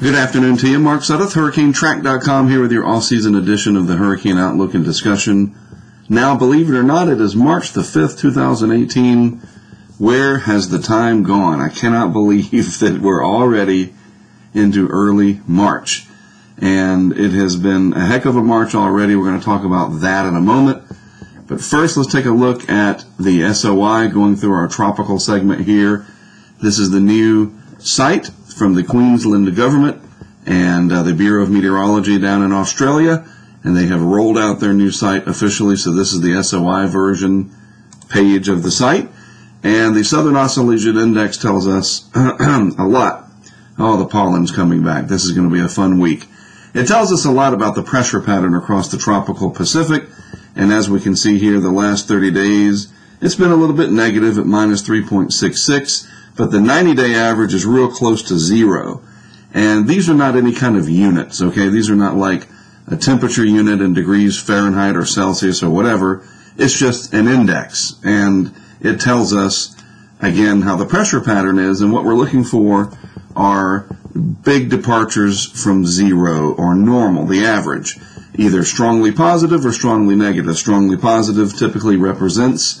Good afternoon to you. Mark Sudduth, HurricaneTrack.com, here with your off-season edition of the Hurricane Outlook and Discussion. Now, believe it or not, it is March the 5th, 2018. Where has the time gone? I cannot believe that we're already into early March. And it has been a heck of a March already. We're going to talk about that in a moment. But first, let's take a look at the SOI, going through our tropical segment here. This is the new site from the Queensland Government and the Bureau of Meteorology down in Australia. And they have rolled out their new site officially, so this is the SOI version page of the site. And the Southern Oscillation Index tells us a lot. Oh, the pollen's coming back. This is going to be a fun week. It tells us a lot about the pressure pattern across the tropical Pacific. And as we can see here, the last 30 days, it's been a little bit negative at minus 3.66, but the 90-day average is real close to zero. And these are not any kind of units, okay? These are not like a temperature unit in degrees Fahrenheit or Celsius or whatever. It's just an index, and it tells us, again, how the pressure pattern is, and what we're looking for are big departures from zero or normal, the average, either strongly positive or strongly negative. Strongly positive typically represents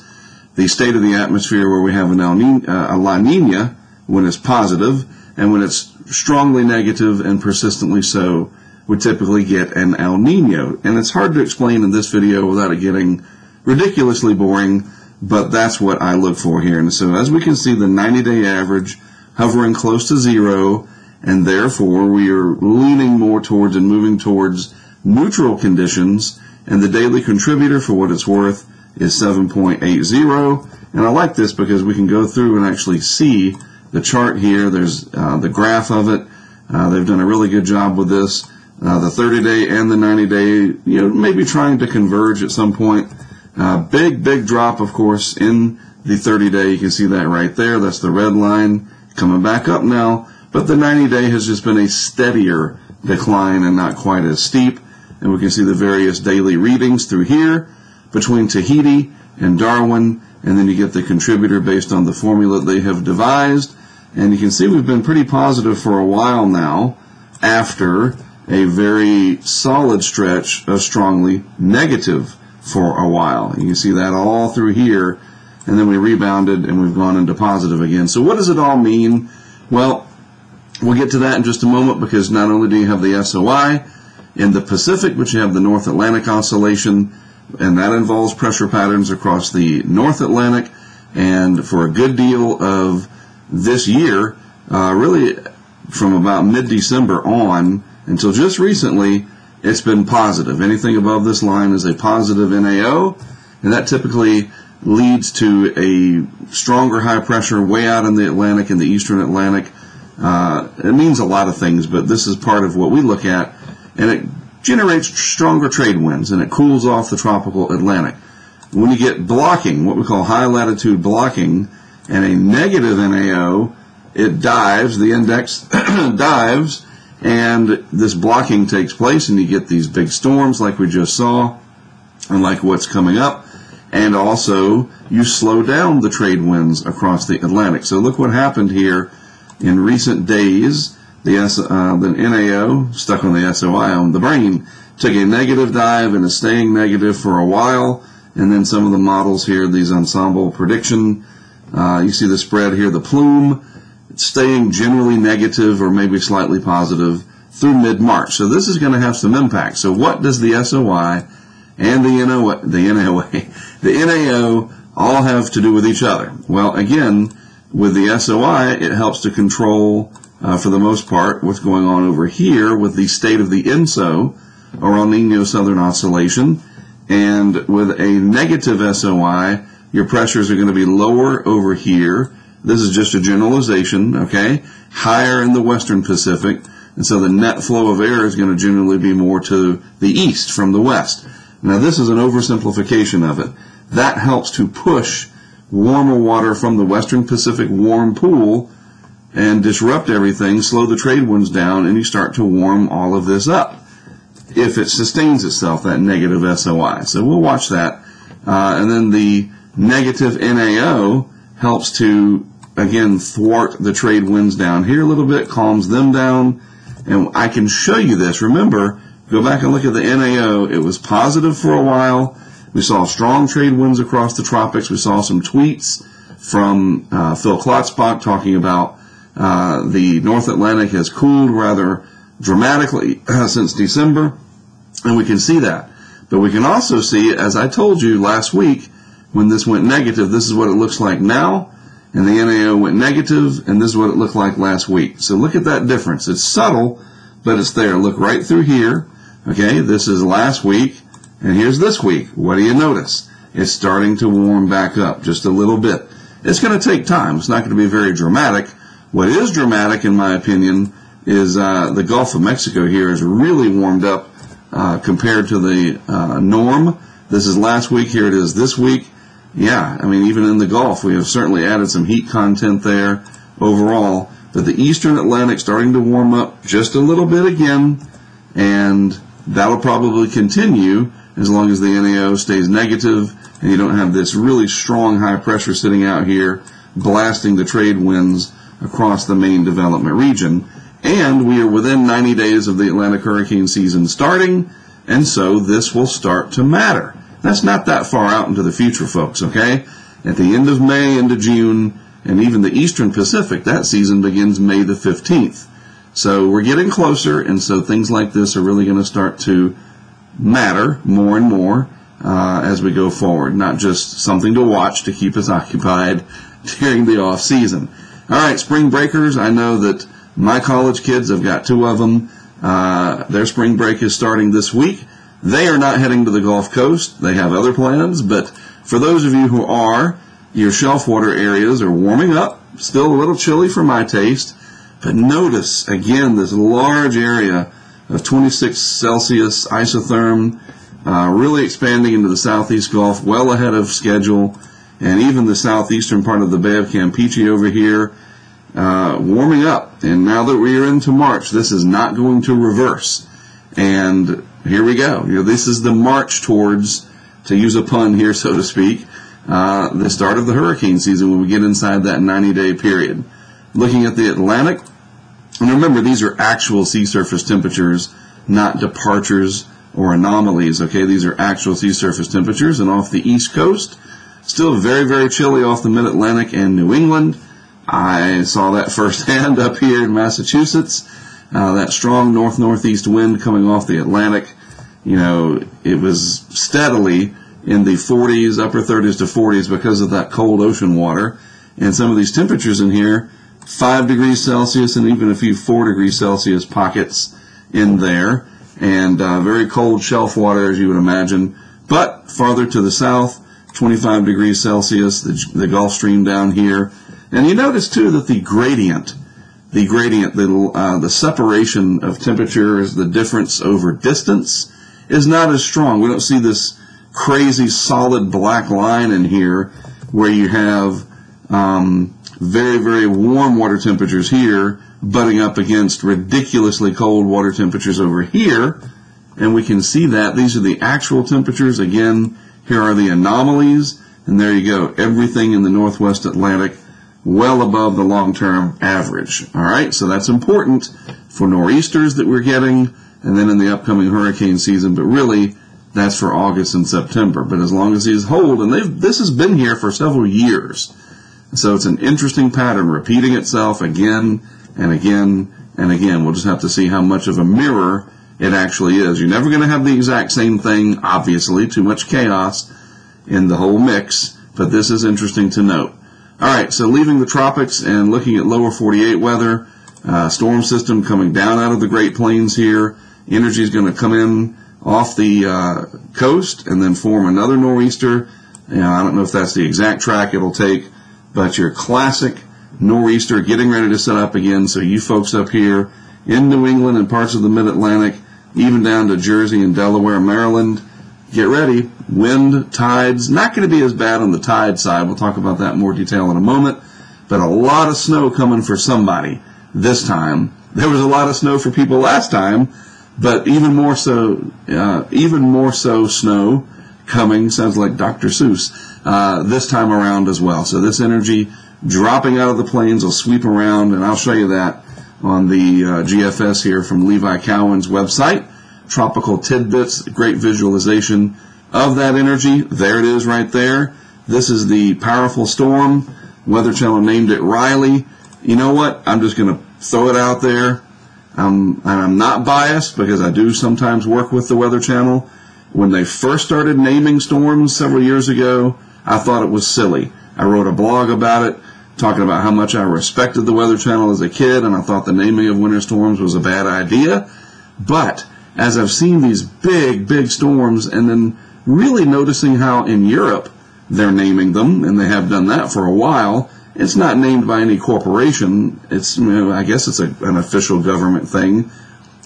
the state of the atmosphere where we have an a La Nina when it's positive, and when it's strongly negative and persistently so, we typically get an El Nino. And it's hard to explain in this video without it getting ridiculously boring, but that's what I look for here. And so as we can see, the 90-day average hovering close to zero, and therefore we are leaning more towards and moving towards neutral conditions, and the daily contributor, for what it's worth, is 7.80. And I like this because we can go through and actually see the chart here. There's the graph of it. They've done a really good job with this. The 30-day and the 90-day, you know, maybe trying to converge at some point. Big drop, of course, in the 30-day. You can see that right there. That's the red line coming back up now. But the 90-day has just been a steadier decline and not quite as steep. And we can see the various daily readings through here between Tahiti and Darwin. And then you get the contributor based on the formula they have devised. And you can see we've been pretty positive for a while now after a very solid stretch of strongly negative for a while. You can see that all through here, and then we rebounded and we've gone into positive again. So what does it all mean? Well, we'll get to that in just a moment, because not only do you have the SOI in the Pacific, but you have the North Atlantic Oscillation, and that involves pressure patterns across the North Atlantic. And for a good deal of this year, really from about mid-December on, until just recently, it's been positive. Anything above this line is a positive NAO, and that typically leads to a stronger high pressure way out in the Atlantic and the eastern Atlantic. It means a lot of things, but this is part of what we look at, and it generates stronger trade winds, and it cools off the tropical Atlantic. When you get blocking, what we call high latitude blocking, and a negative NAO, it dives, the index dives, and this blocking takes place, and you get these big storms like we just saw and like what's coming up. And also, you slow down the trade winds across the Atlantic. So look what happened here in recent days. The NAO, stuck on the SOI on the brain, took a negative dive and is staying negative for a while. And then some of the models here, these ensemble prediction, you see the spread here, the plume, staying generally negative or maybe slightly positive through mid-March. So this is going to have some impact. So what does the SOI and the NAO all have to do with each other? Well, again, with the SOI, it helps to control, for the most part, what's going on over here with the state of the ENSO, or El Nino Southern Oscillation. And with a negative SOI, your pressures are going to be lower over here. This is just a generalization, okay? Higher in the Western Pacific, and so the net flow of air is going to generally be more to the east from the west. Now, this is an oversimplification of it. That helps to push warmer water from the Western Pacific warm pool and disrupt everything, slow the trade winds down, and you start to warm all of this up if it sustains itself, that negative SOI. So we'll watch that. And then the negative NAO helps to, again, thwart the trade winds down here a little bit, calms them down, And I can show you this. Remember, go back and look at the NAO. It was positive for a while. We saw strong trade winds across the tropics. We saw some tweets from Phil Klotzbach talking about the North Atlantic has cooled rather dramatically since December, and we can see that. But we can also see, as I told you last week, when this went negative, this is what it looks like now, and the NAO went negative, and this is what it looked like last week. So look at that difference. It's subtle, but it's there. Look right through here. Okay, this is last week, and here's this week. What do you notice? It's starting to warm back up just a little bit. It's going to take time. It's not going to be very dramatic. What is dramatic, in my opinion, is the Gulf of Mexico here is really warmed up compared to the norm. This is last week. Here it is this week. Yeah, I mean, even in the Gulf, we have certainly added some heat content there overall. But the eastern Atlantic starting to warm up just a little bit again, and that'll probably continue as long as the NAO stays negative and you don't have this really strong high pressure sitting out here blasting the trade winds across the main development region. And we are within 90 days of the Atlantic hurricane season starting, and so this will start to matter. That's not that far out into the future, folks, okay? At the end of May, into June, and even the Eastern Pacific, that season begins May the 15th. So we're getting closer, and so things like this are really going to start to matter more and more as we go forward, not just something to watch to keep us occupied during the off season. All right, spring breakers, I know that my college kids, I've got two of them, their spring break is starting this week. They are not heading to the Gulf Coast. They have other plans, but for those of you who are, your shelf water areas are warming up, still a little chilly for my taste, but notice, again, this large area of 26 Celsius isotherm, really expanding into the southeast Gulf, well ahead of schedule, and even the southeastern part of the Bay of Campeche over here, warming up. And now that we are into March, this is not going to reverse. And here we go. You know, this is the march towards, to use a pun here, so to speak, the start of the hurricane season when we get inside that 90-day period. Looking at the Atlantic, and remember, these are actual sea surface temperatures, not departures or anomalies, okay? These are actual sea surface temperatures. And off the East Coast, still very, very chilly off the Mid-Atlantic and New England. I saw that firsthand up here in Massachusetts. That strong north-northeast wind coming off the Atlantic, you know, it was steadily in the 40s, upper 30s to 40s because of that cold ocean water. And some of these temperatures in here, 5 degrees Celsius and even a few 4 degrees Celsius pockets in there. And very cold shelf water, as you would imagine. But farther to the south, 25 degrees Celsius, the Gulf Stream down here. And you notice, too, that the separation of temperatures, the difference over distance, is not as strong. We don't see this crazy solid black line in here where you have very, very warm water temperatures here butting up against ridiculously cold water temperatures over here. And we can see that. These are the actual temperatures. Again, here are the anomalies. And there you go. Everything in the Northwest Atlantic well above the long-term average. All right, so that's important for nor'easters that we're getting, and then in the upcoming hurricane season, but really that's for August and September. But as long as these hold, and this has been here for several years, so it's an interesting pattern repeating itself again and again and again. We'll just have to see how much of a mirror it actually is. You're never going to have the exact same thing, obviously, too much chaos in the whole mix, but this is interesting to note. All right, so leaving the tropics and looking at lower 48 weather, storm system coming down out of the Great Plains here. Energy is going to come in off the coast and then form another nor'easter. I don't know if that's the exact track it'll take, but your classic nor'easter getting ready to set up again. So you folks up here in New England and parts of the Mid-Atlantic, even down to Jersey and Delaware, Maryland, get ready. Wind, tides, not going to be as bad on the tide side. We'll talk about that in more detail in a moment. But a lot of snow coming for somebody this time. There was a lot of snow for people last time, but even more so snow coming, sounds like Dr. Seuss, this time around as well. So this energy dropping out of the plains will sweep around, and I'll show you that on the GFS here from Levi Cowan's website. Tropical Tidbits, great visualization of that energy. There it is right there. This is the powerful storm. Weather Channel named it Riley. You know what? I'm just going to throw it out there. I'm not biased because I do sometimes work with the Weather Channel. When they first started naming storms several years ago, I thought it was silly. I wrote a blog about it, talking about how much I respected the Weather Channel as a kid, and I thought the naming of winter storms was a bad idea. But as I've seen these big, big storms, and then really noticing how in Europe they're naming them, and they have done that for a while, it's not named by any corporation. It's, you know, I guess it's an official government thing.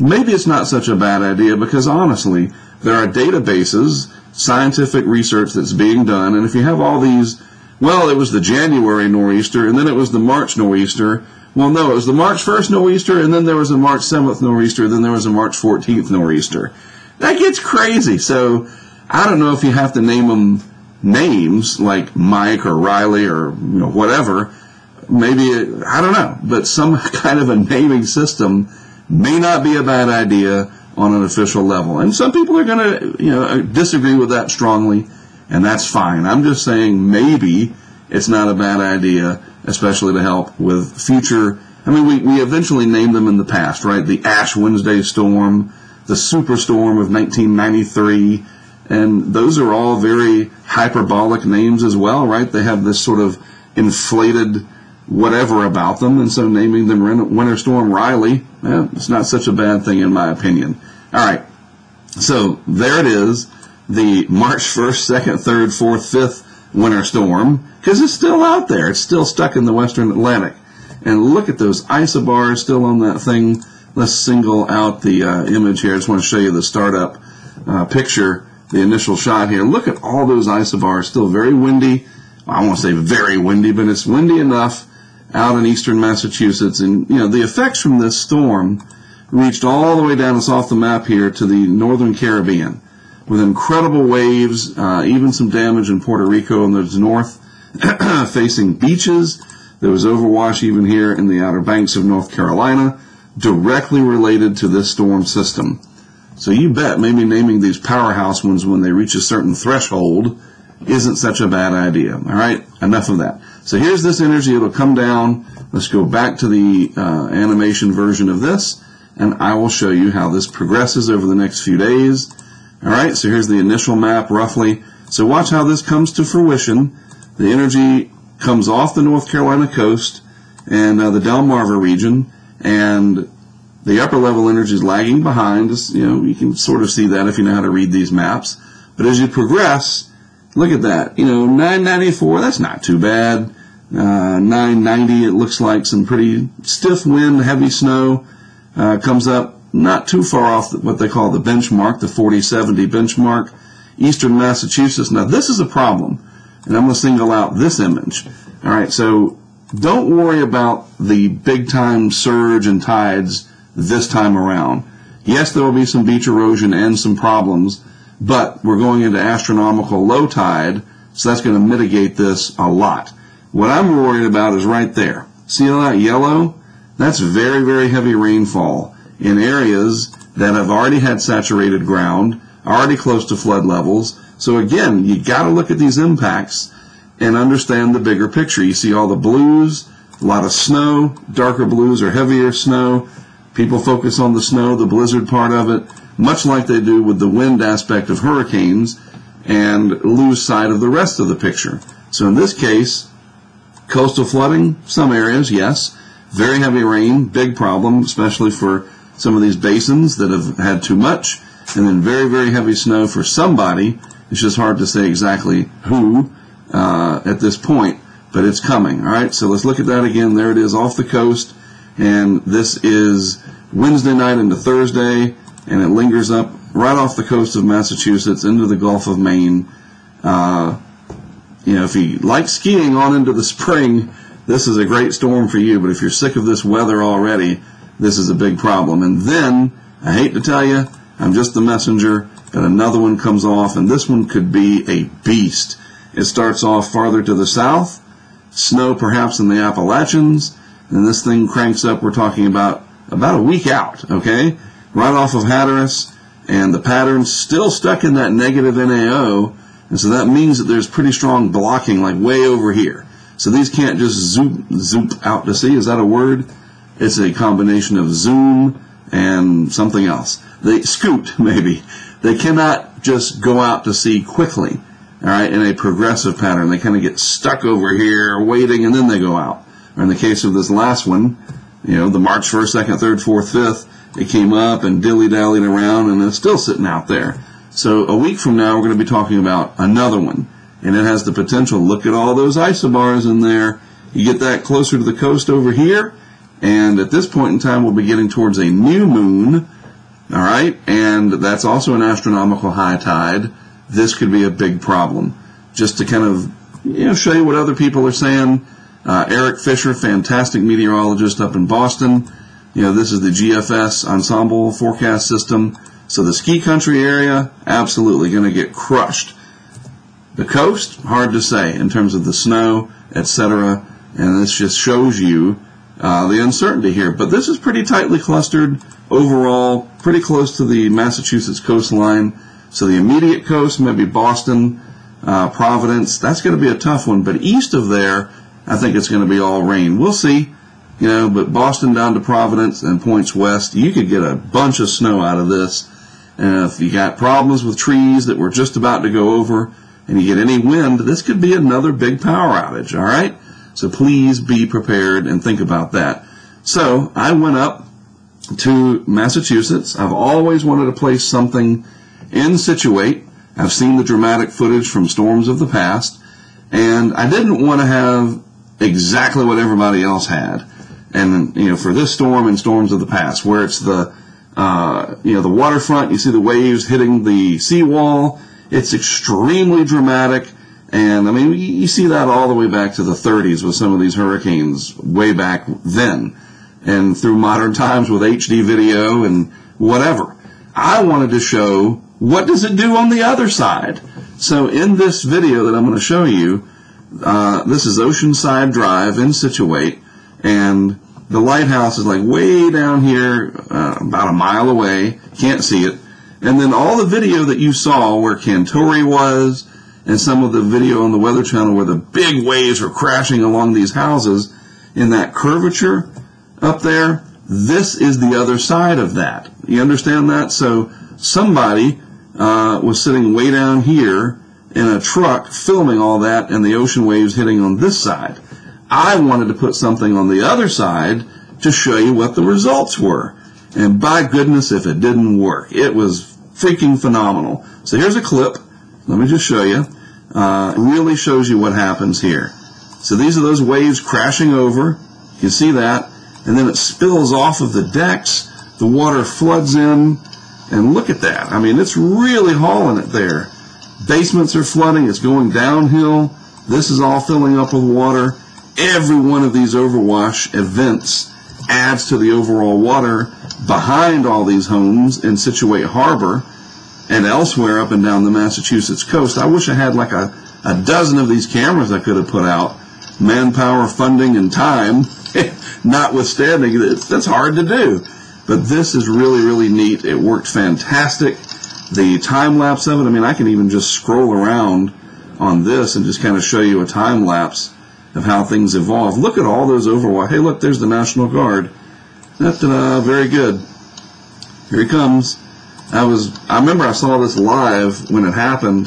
Maybe it's not such a bad idea because, honestly, there are databases, scientific research that's being done, and if you have all these, well, it was the January nor'easter, and then it was the March nor'easter. Well, no, it was the March 1st nor'easter, and then there was a March 7th nor'easter, and then there was a March 14th nor'easter. That gets crazy. So I don't know if you have to name them names like Mike or Riley or, you know, whatever. Maybe, I don't know, but some kind of a naming system may not be a bad idea on an official level. And some people are going to, you know, disagree with that strongly, and that's fine. I'm just saying maybe it's not a bad idea, especially to help with future. I mean, we eventually named them in the past, right? The Ash Wednesday storm, the Superstorm of 1993, and those are all very hyperbolic names as well, right? They have this sort of inflated whatever about them, and so naming them Winter Storm Riley, well, it's not such a bad thing in my opinion. All right, so there it is, the March 1st, 2nd, 3rd, 4th, 5th winter storm, because it's still out there. It's still stuck in the Western Atlantic. And look at those isobars still on that thing. Let's single out the image here. I just want to show you the startup picture, the initial shot here. Look at all those isobars, still very windy. I won't say very windy, but it's windy enough out in eastern Massachusetts. And, you know, the effects from this storm reached all the way down, it's off the map here, to the northern Caribbean, with incredible waves, even some damage in Puerto Rico and those north facing beaches. There was overwash even here in the Outer Banks of North Carolina, directly related to this storm system. So you bet maybe naming these powerhouse ones when they reach a certain threshold isn't such a bad idea. All right, enough of that. So here's this energy. It'll come down. Let's go back to the animation version of this, and I will show you how this progresses over the next few days. All right, so here's the initial map roughly. So watch how this comes to fruition. The energy comes off the North Carolina coast and the Delmarva region, and the upper level energy is lagging behind. You know, you can sort of see that if you know how to read these maps. But as you progress, look at that. You know, 994, that's not too bad. 990, it looks like some pretty stiff wind, heavy snow comes up. Not too far off what they call the benchmark, the 4070 benchmark, eastern Massachusetts. Now, this is a problem, and I'm going to single out this image. All right, so don't worry about the big-time surge and tides this time around. Yes, there will be some beach erosion and some problems, but we're going into astronomical low tide, so that's going to mitigate this a lot. What I'm worried about is right there. See all that yellow? That's very, very heavy rainfall in areas that have already had saturated ground, already close to flood levels. So again, you got to look at these impacts and understand the bigger picture. You see all the blues, a lot of snow, darker blues or heavier snow. People focus on the snow, the blizzard part of it, much like they do with the wind aspect of hurricanes, and lose sight of the rest of the picture. So in this case, coastal flooding, some areas, yes. Very heavy rain, big problem, especially for some of these basins that have had too much, and then very, very heavy snow for somebody. It's just hard to say exactly who at this point, but it's coming. All right, so let's look at that again. There it is off the coast, and this is Wednesday night into Thursday, and it lingers up right off the coast of Massachusetts into the Gulf of Maine. You know, if you like skiing on into the spring, this is a great storm for you, but if you're sick of this weather already, this is a big problem. And then, I hate to tell you, I'm just the messenger, but another one comes off, and this one could be a beast. It starts off farther to the south, snow perhaps in the Appalachians, and this thing cranks up. We're talking about about a week out, okay, right off of Hatteras, and the pattern's still stuck in that negative NAO, and so that means that there's pretty strong blocking, like way over here. So these can't just zoop out to sea. Is that a word? It's a combination of zoom and something else. They scoot, maybe. They cannot just go out to sea quickly, all right, in a progressive pattern. They kind of get stuck over here, waiting, and then they go out. Or in the case of this last one, you know, the March 1st, 2nd, 3rd, 4th, 5th, it came up and dilly-dallied around, and it's still sitting out there. So a week from now, we're going to be talking about another one, and it has the potential. Look at all those isobars in there. You get that closer to the coast over here, and at this point in time, we'll be getting towards a new moon, all right, and that's also an astronomical high tide. This could be a big problem. Just to kind of, you know, show you what other people are saying, Eric Fisher, fantastic meteorologist up in Boston. You know, this is the GFS ensemble forecast system. So the ski country area, absolutely going to get crushed. The coast, hard to say in terms of the snow, etc. And this just shows you the uncertainty here. But this is pretty tightly clustered overall, pretty close to the Massachusetts coastline. So the immediate coast, maybe Boston, Providence, that's going to be a tough one. But east of there, I think it's going to be all rain. We'll see. You know, but Boston down to Providence and points west, you could get a bunch of snow out of this. And if you got problems with trees that were just about to go over and you get any wind, this could be another big power outage, all right? So please be prepared and think about that. So I went up to Massachusetts. I've always wanted to place something in Scituate. I've seen the dramatic footage from storms of the past, and I didn't want to have exactly what everybody else had. And, you know, for this storm and storms of the past, where it's the, you know, the waterfront, you see the waves hitting the seawall. It's extremely dramatic. And, I mean, you see that all the way back to the 30s with some of these hurricanes way back then and through modern times with HD video and whatever. I wanted to show what does it do on the other side. So in this video that I'm going to show you, this is Oceanside Drive in Scituate. And the lighthouse is like way down here, about a mile away. Can't see it. And then all the video that you saw where Cantori was and some of the video on the Weather Channel where the big waves were crashing along these houses in that curvature up there, this is the other side of that. You understand that? So somebody was sitting way down here in a truck filming all that and the ocean waves hitting on this side. I wanted to put something on the other side to show you what the results were. And by goodness, if it didn't work. It was freaking phenomenal. So here's a clip. Let me just show you. It really shows you what happens here. So these are those waves crashing over. You can see that. And then it spills off of the decks. The water floods in. And look at that. I mean, it's really hauling it there. Basements are flooding. It's going downhill. This is all filling up with water. Every one of these overwash events adds to the overall water behind all these homes in Scituate Harbor and elsewhere up and down the Massachusetts coast. I wish I had like a dozen of these cameras I could have put out. Manpower, funding, and time, notwithstanding, that's hard to do. But this is really, really neat. It worked fantastic. The time lapse of it, I mean, I can even just scroll around on this and just kind of show you a time lapse of how things evolve. Look at all those overwash. Hey, look, there's the National Guard. Da-da-da, very good. Here he comes. I remember I saw this live when it happened,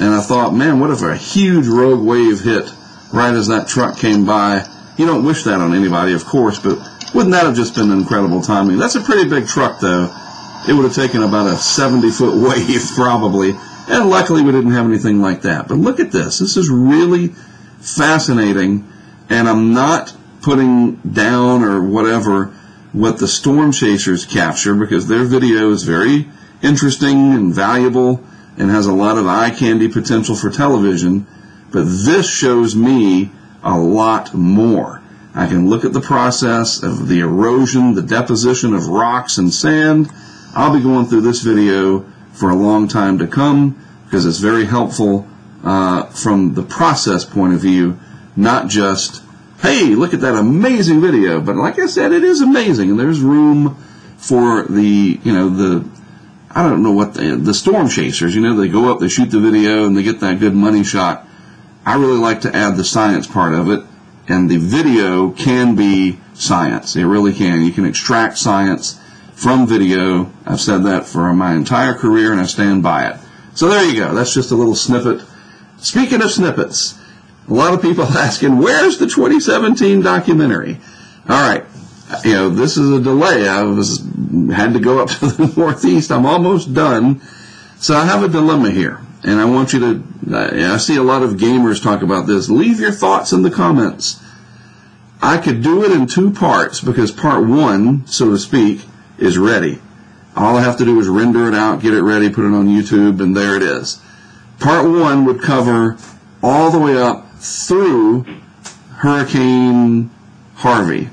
and I thought, man, what if a huge rogue wave hit right as that truck came by? You don't wish that on anybody, of course, but wouldn't that have just been incredible timing? That's a pretty big truck, though. It would have taken about a 70-foot wave, probably, and luckily we didn't have anything like that. But look at this. This is really fascinating, and I'm not putting down or whatever what the storm chasers capture because their video is very interesting and valuable and has a lot of eye candy potential for television, but this shows me a lot more. I can look at the process of the erosion, the deposition of rocks and sand. I'll be going through this video for a long time to come because it's very helpful from the process point of view, not just hey, look at that amazing video. But like I said, it is amazing, and there's room for the, you know, the, I don't know what, the storm chasers, you know, they go up, they shoot the video, and they get that good money shot. I really like to add the science part of it, and the video can be science. It really can. You can extract science from video. I've said that for my entire career, and I stand by it. So there you go. That's just a little snippet. Speaking of snippets, a lot of people asking, where's the 2017 documentary? All right. You know, this is a delay. I had to go up to the Northeast. I'm almost done. So I have a dilemma here, and I want you to, I see a lot of gamers talk about this. Leave your thoughts in the comments. I could do it in two parts because part one, so to speak, is ready. All I have to do is render it out, get it ready, put it on YouTube, and there it is. Part one would cover all the way up through Hurricane Harvey,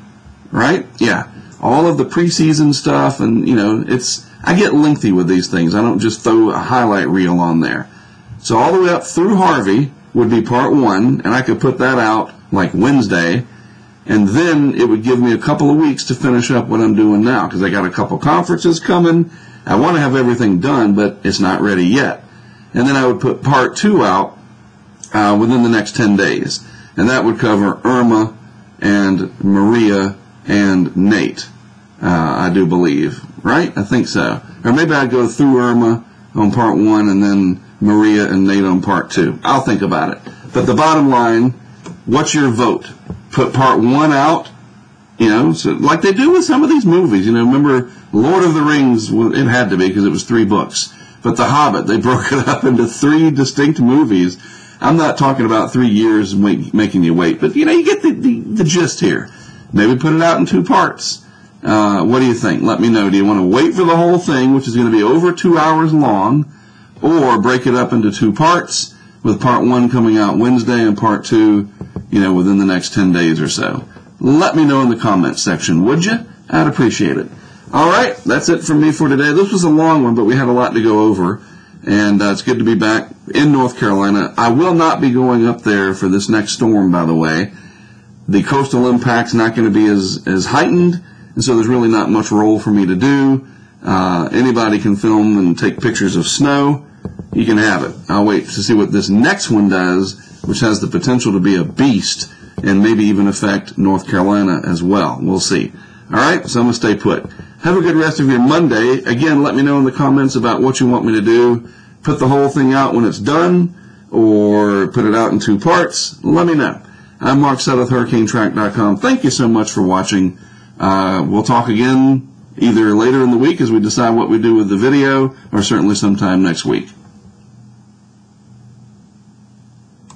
right? Yeah, all of the preseason stuff, and, you know, it's, I get lengthy with these things. I don't just throw a highlight reel on there. So all the way up through Harvey would be part one, and I could put that out like Wednesday, and then it would give me a couple of weeks to finish up what I'm doing now, because I got a couple conferences coming. I want to have everything done, but it's not ready yet. And then I would put part two out within the next 10 days, and that would cover Irma and Maria and Nate, I do believe, right? I think so. Or maybe I'd go through Irma on part one and then Maria and Nate on part two. I'll think about it. But the bottom line, what's your vote? Put part one out, you know, so like they do with some of these movies. You know, remember Lord of the Rings, well, it had to be because it was 3 books. But The Hobbit, they broke it up into 3 distinct movies. I'm not talking about 3 years making you wait, but, you know, you get the gist here. Maybe put it out in 2 parts. What do you think? Let me know. Do you want to wait for the whole thing, which is going to be over 2 hours long, or break it up into 2 parts with part one coming out Wednesday and part two, you know, within the next 10 days or so? Let me know in the comments section, would you? I'd appreciate it. All right, that's it from me for today. This was a long one, but we had a lot to go over, and it's good to be back in North Carolina. I will not be going up there for this next storm, by the way. The coastal impact's not going to be as heightened, and so there's really not much role for me to do. Anybody can film and take pictures of snow. You can have it. I'll wait to see what this next one does, which has the potential to be a beast and maybe even affect North Carolina as well. We'll see. All right, so I'm going to stay put. Have a good rest of your Monday. Again, let me know in the comments about what you want me to do. Put the whole thing out when it's done, or put it out in 2 parts. Let me know. I'm Mark Sudduth, HurricaneTrack.com. Thank you so much for watching. We'll talk again either later in the week as we decide what we do with the video, or certainly sometime next week.